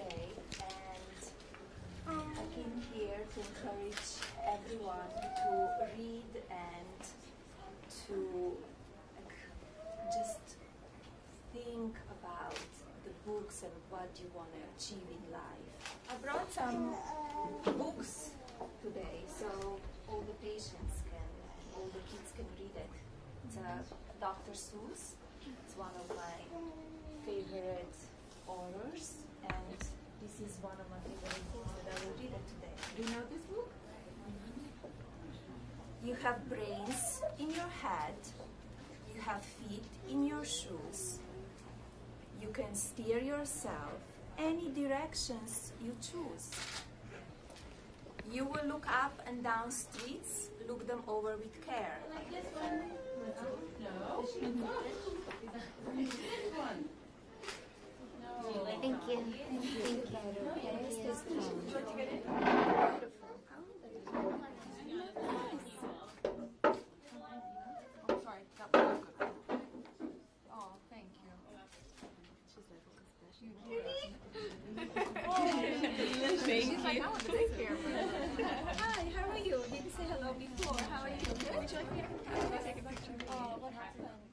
today, and I came here to encourage everyone to read and to just think about the books and what you want to achieve in life. I brought some books today so all the patients can, all the kids can read it. It's Dr. Seuss. It's one of my favorite authors, and this is one of my favorite books that I will read it today. Do you know this book? You have brains in your head, you have feet in your shoes, you can steer yourself any directions you choose. You will look up and down streets, look them over with care. Like this one? No. This one? No. Thank you. Thank you. Hi, how are you? Didn't say hello before. How are you? Would you like me to take a picture? Oh, what happened?